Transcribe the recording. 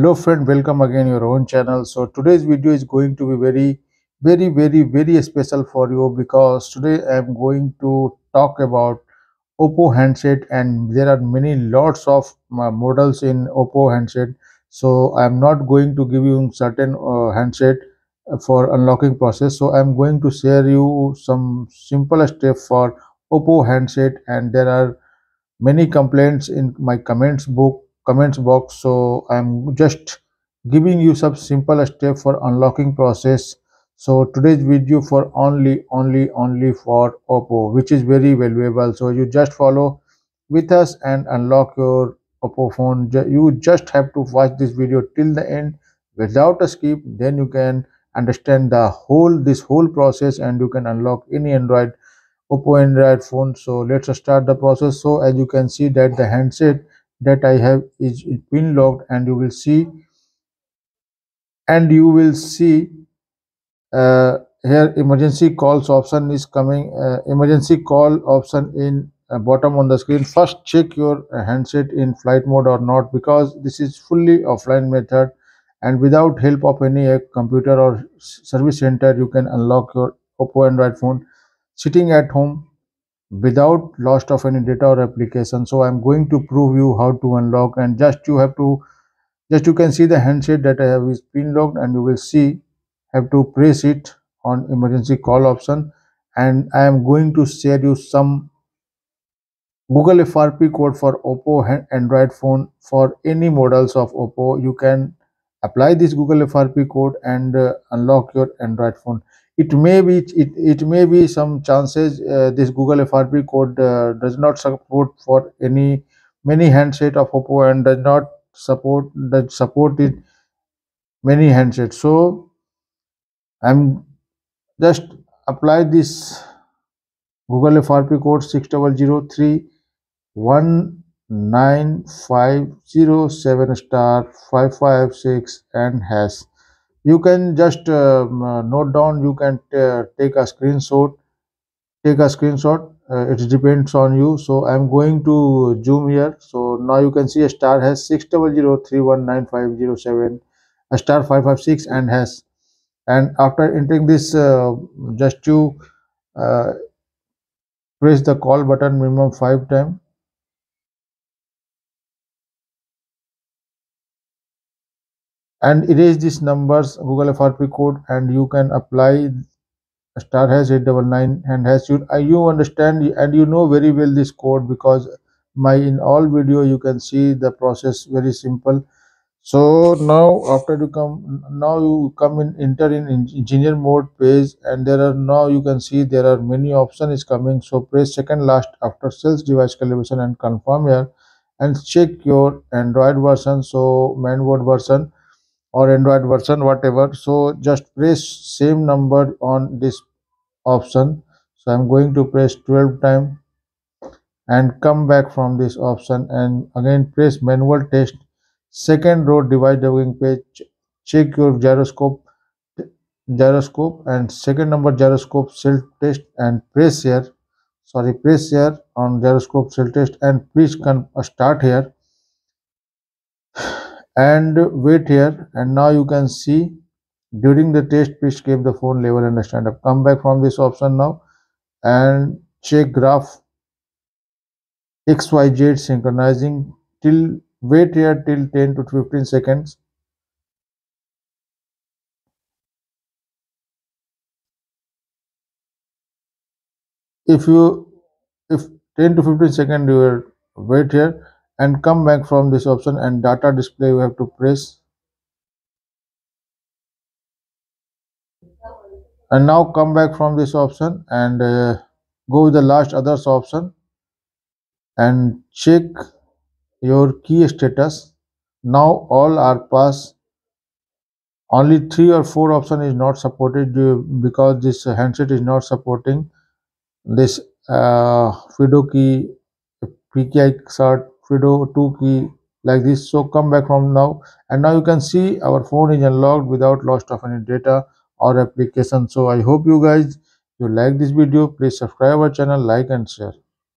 Hello friend, welcome again your own channel. So today's video is going to be very, very, very special for you, because today I am going to talk about Oppo handset, and there are many lots of models in Oppo handset. So I am not going to give you certain handset for unlocking process. So I am going to share you some simple step for Oppo handset, and there are many complaints in my comments box. So I'm just giving you some simple step for unlocking process. So today's video for only for Oppo, which is very valuable. So you just follow with us and unlock your Oppo phone. You just have to watch this video till the end without a skip. Then you can understand the whole process, and you can unlock any Oppo Android phone. So let's start the process. So as you can see that the handset that I have is pin locked, and you will see here emergency calls option is coming. Emergency call option in bottom on the screen. First check your handset in flight mode or not, because this is fully offline method, and without help of any computer or service center you can unlock your Oppo Android phone sitting at home without loss of any data or application. So I'm going to prove you how to unlock, and just you can see the handset that I have is pin locked, and you will see have to press it on emergency call option, and I am going to share you some Google FRP code for Oppo Android phone. For any models of Oppo you can apply this Google FRP code and unlock your Android phone. It may be some chances this Google FRP code does not support for many handset of Oppo, and does support it many handsets. So I'm just apply this Google FRP code 600 31950 7*556 and hash. You can just note down. You can take a screenshot. It depends on you. So I'm going to zoom here. So now you can see a star has 600 31950 7 *556 and has. And after entering this, just to press the call button minimum 5 times. And erase these numbers, Google FRP code, and you can apply *899 and hash. You understand and you know very well this code, because in all video you can see the process very simple. So now enter in engineer mode page, and there are now you can see there are many options is coming. So press second last after sales device calibration and confirm here, and check your Android version, so mainboard version or Android version, whatever. So just press same number on this option. So I'm going to press 12 times and come back from this option, and again press manual test. Second row device debugging page, check your gyroscope and second number gyroscope self test, and press here on gyroscope self test, and please start here and wait here. And now you can see during the test please keep the phone level and stand up. Come back from this option now and check graph XYZ synchronizing till wait here till 10 to 15 seconds. If 10 to 15 seconds you are wait here, and come back from this option, and data display you have to press, and now come back from this option and go with the last others option and check your key status. Now all are passed, only 3 or 4 option is not supported because this handset is not supporting this FIDO key, PKI cert, Fido 2 key like this. So come back from now, and now you can see our phone is unlocked without loss of any data or application. So I hope you guys like this video. Please subscribe our channel, like and share.